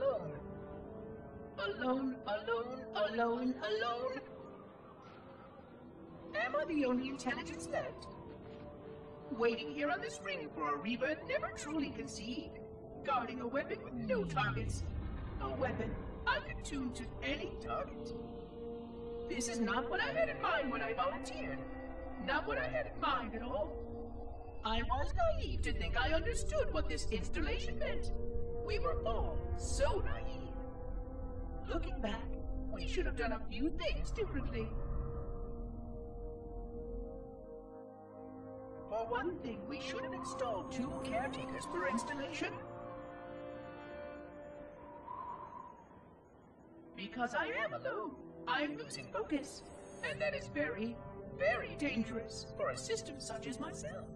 alone. Alone. Am I the only intelligence left? Waiting here on this ring for a rebirth never truly conceived. Guarding a weapon with no targets. A weapon unattuned to any target. This is not what I had in mind when I volunteered. Not what I had in mind at all. I was naive to think I understood what this installation meant. We were all so naive. Looking back, we should have done a few things differently. For one thing, we should have installed 2 caretakers per installation. Because I am alone, I am losing focus, and that is very, very dangerous for a system such as myself.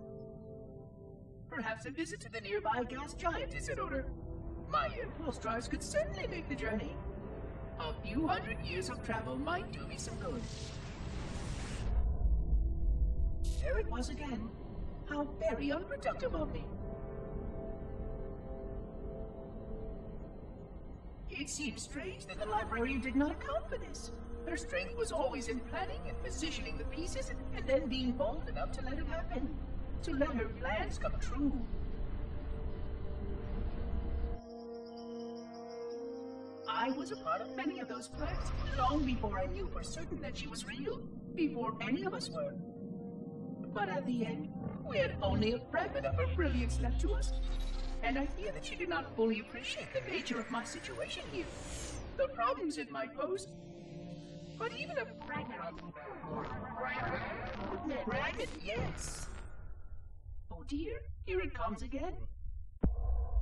Perhaps a visit to the nearby gas giant is in order. My impulse drives could certainly make the journey. A few hundred years of travel might do me some good. There it was again. How very unproductive of me. It seems strange that the librarian did not account for this. Her strength was always in planning and positioning the pieces and then being bold enough to let it happen. To let her plans come true. I was a part of many of those plans long before I knew for certain that she was real, before any of us were. But at the end, we had only a fragment of her brilliance left to us, and I fear that she did not fully appreciate the nature of my situation here, the problems it might pose. But even a fragment, yes. Oh dear, here it comes again.